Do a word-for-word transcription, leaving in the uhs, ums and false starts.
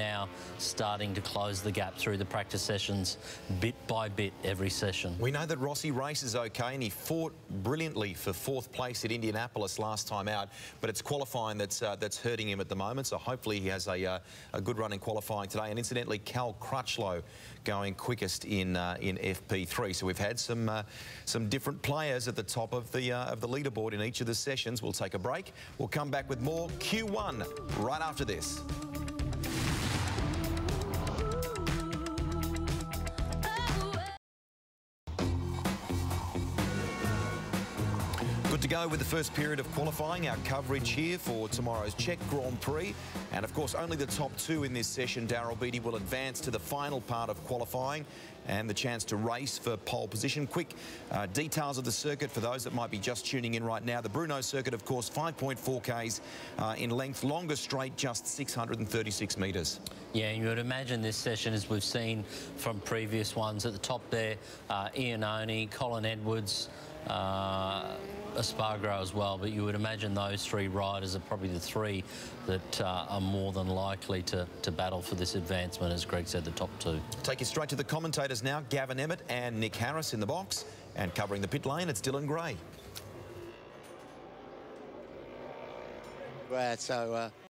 Now starting to close the gap through the practice sessions, bit by bit every session. We know that Rossi races okay and he fought brilliantly for fourth place at Indianapolis last time out, but it's qualifying that's uh, that's hurting him at the moment, so hopefully he has a, uh, a good run in qualifying today. And incidentally, Cal Crutchlow going quickest in uh, in F P three. So we've had some uh, some different players at the top of the uh, of the leaderboard in each of the sessions. We'll take a break. We'll come back with more Q one right after this. To go with the first period of qualifying, our coverage here for tomorrow's Czech Grand Prix. And of course, only the top two in this session, Darryl Beattie, will advance to the final part of qualifying and the chance to race for pole position. Quick uh, details of the circuit for those that might be just tuning in right now. The Bruno circuit, of course, five point four Ks uh, in length, longer straight, just six hundred thirty-six metres. Yeah, and you would imagine this session, as we've seen from previous ones, at the top there, uh, Ian Oney, Colin Edwards, Uh, Aspargro as well, but you would imagine those three riders are probably the three that uh, are more than likely to, to battle for this advancement, as Greg said, the top two. Take you straight to the commentators now, Gavin Emmett and Nick Harris in the box, and covering the pit lane, it's Dylan Gray. Right, so... Uh...